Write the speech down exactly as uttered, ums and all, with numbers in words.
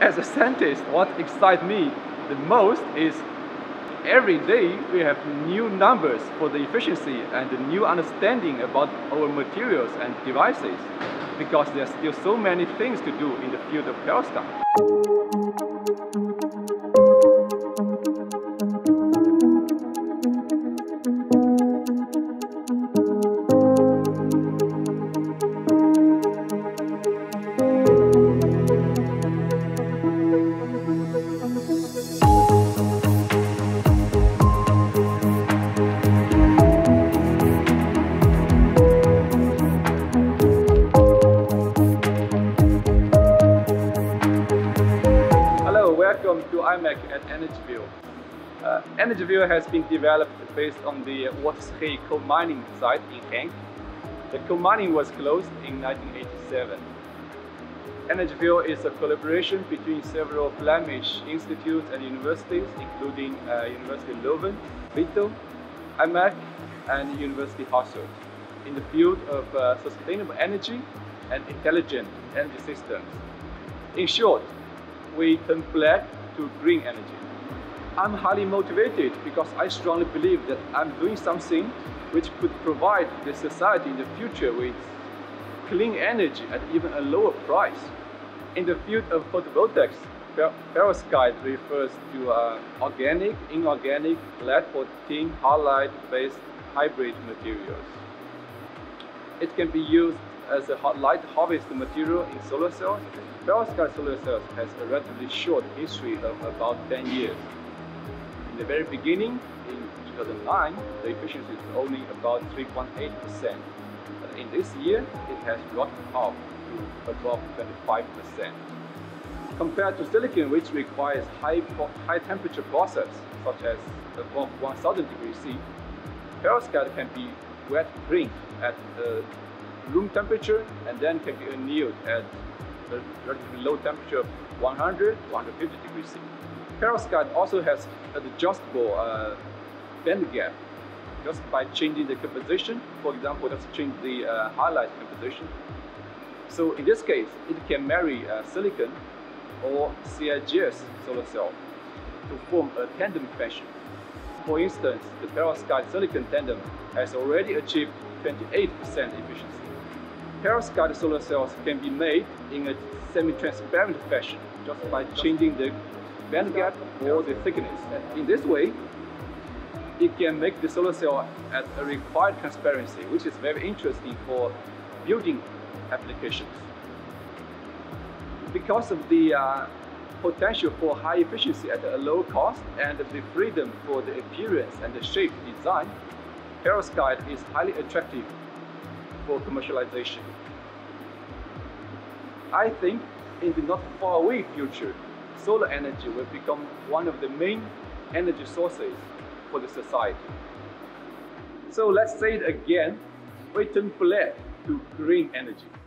As a scientist, what excites me the most is every day we have new numbers for the efficiency and the new understanding about our materials and devices, because there's still so many things to do in the field of perovskite. Welcome to I M E C at EnergyVille. Uh, EnergyVille has been developed based on the Waterschei coal mining site in Genk. The coal mining was closed in nineteen eighty-seven. EnergyVille is a collaboration between several Flemish institutes and universities, including uh, University of Leuven, VITO, I M E C, and University Hossel, in the field of uh, sustainable energy and intelligent energy systems. In short, we turn black to green energy. I'm highly motivated because I strongly believe that I'm doing something which could provide the society in the future with clean energy at even a lower price. In the field of photovoltaics, perovskite refers to uh, organic, inorganic, lead fourteen hard light based hybrid materials. It can be used as a hot light harvest material in solar cells. Perovskite solar cells has a relatively short history of about ten years. In the very beginning, in two thousand nine, the efficiency is only about three point eight percent. But in this year, it has dropped off to about twenty-five percent. Compared to silicon, which requires high, high temperature process, such as above one thousand degrees C, perovskite can be wet green at the room temperature and then can be annealed at a relatively low temperature of one hundred to one hundred fifty degrees C. Perovskite also has an adjustable uh, band gap just by changing the composition. For example, let's change the uh, highlight composition. So in this case, it can marry uh, silicon or C I G S solar cell to form a tandem fashion. For instance, the perovskite silicon tandem has already achieved twenty-eight percent efficiency. Perovskite solar cells can be made in a semi-transparent fashion just by changing the band gap or the thickness. In this way, it can make the solar cell at a required transparency, which is very interesting for building applications. Because of the uh, potential for high efficiency at a low cost and the freedom for the appearance and the shape design, perovskite is highly attractive for commercialization. I think in the not far away future, solar energy will become one of the main energy sources for the society. So let's say it again, we turn black to green energy.